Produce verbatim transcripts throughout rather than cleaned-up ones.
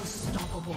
Unstoppable.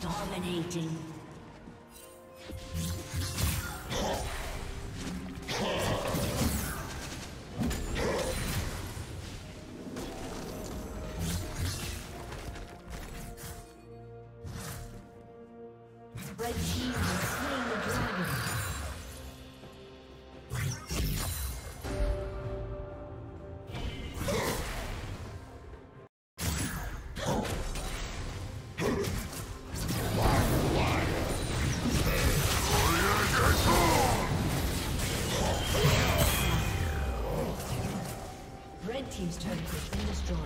Dominating. Team's turret has been destroyed.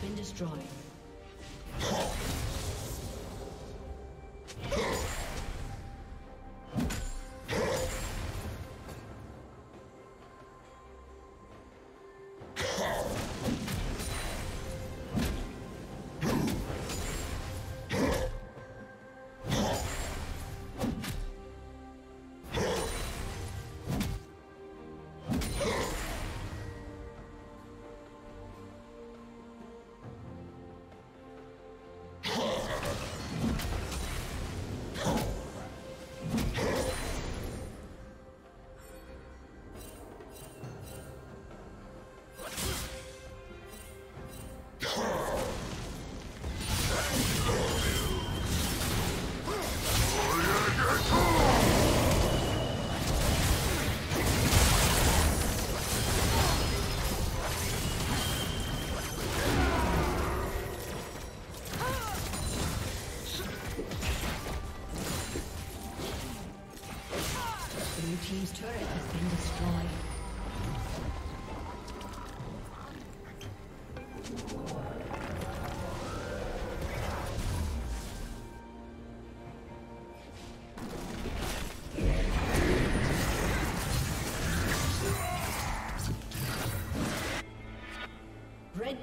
been destroyed. Red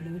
Blue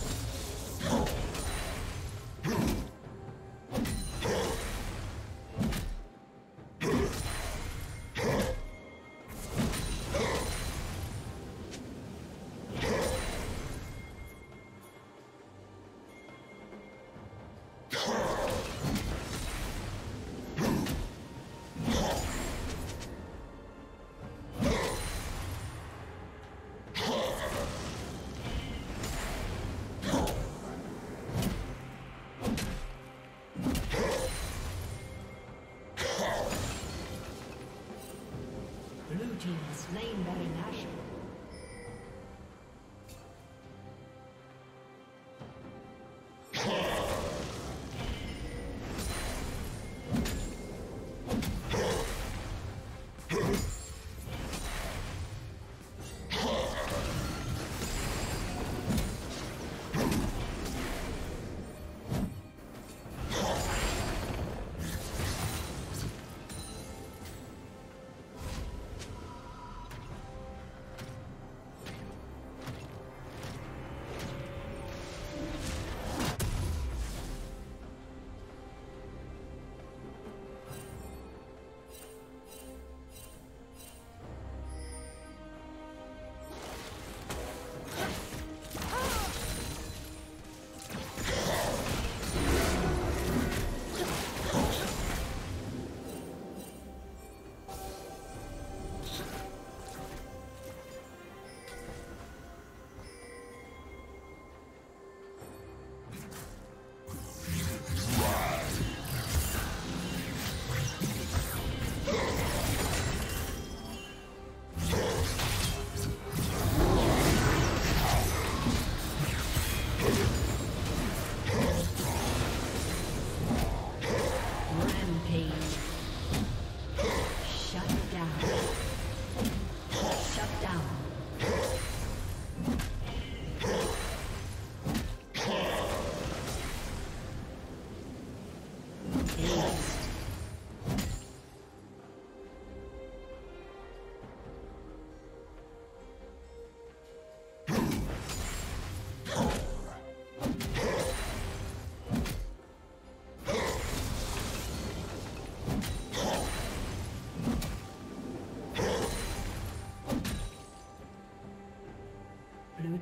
Slain by Nash. Rampage. Shut down. Shut down. Blue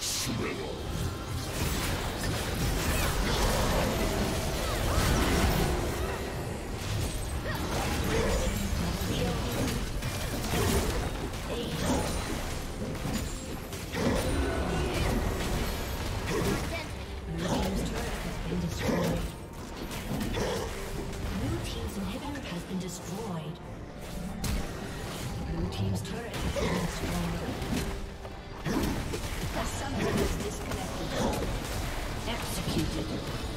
Shrivel. destroyed. Blue team's turret has been destroyed. The summoner is disconnected. Executed.